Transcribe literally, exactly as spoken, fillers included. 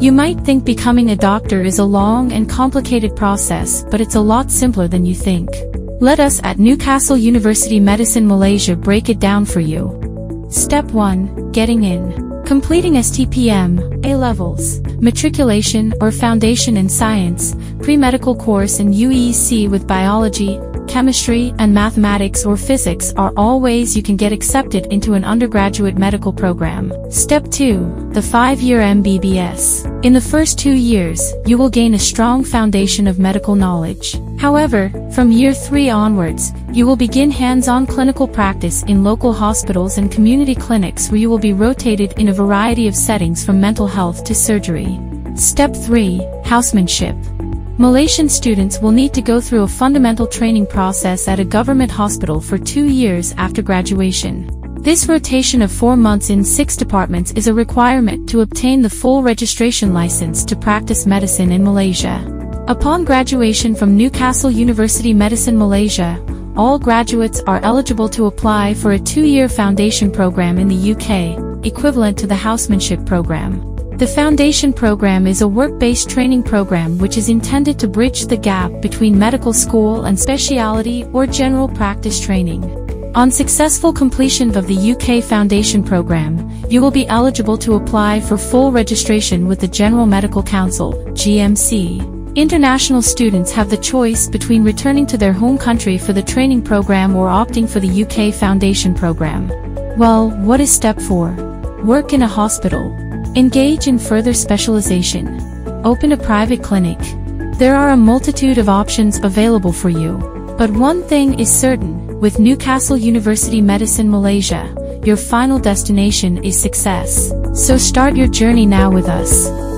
You might think becoming a doctor is a long and complicated process, but it's a lot simpler than you think. Let us at Newcastle University Medicine Malaysia break it down for you. Step one. Getting in. Completing S T P M, A levels, matriculation or foundation in science, pre-medical course in U E C with biology, chemistry and mathematics or physics are all ways you can get accepted into an undergraduate medical program. Step two. The five-year M B B S. In the first two years, you will gain a strong foundation of medical knowledge. However, from year three onwards, you will begin hands-on clinical practice in local hospitals and community clinics where you will be rotated in a variety of settings from mental health to surgery. Step three. Housemanship. Malaysian students will need to go through a fundamental training process at a government hospital for two years after graduation. This rotation of four months in six departments is a requirement to obtain the full registration license to practice medicine in Malaysia. Upon graduation from Newcastle University Medicine Malaysia, all graduates are eligible to apply for a two-year foundation program in the U K, equivalent to the housemanship program. The foundation program is a work-based training program which is intended to bridge the gap between medical school and specialty or general practice training. On successful completion of the U K foundation program, you will be eligible to apply for full registration with the General Medical Council, G M C. International students have the choice between returning to their home country for the training program or opting for the U K foundation program. Well, what is step four? Work in a hospital. Engage in further specialization. Open a private clinic. There are a multitude of options available for you. But one thing is certain, with Newcastle University Medicine Malaysia, your final destination is success. So start your journey now with us.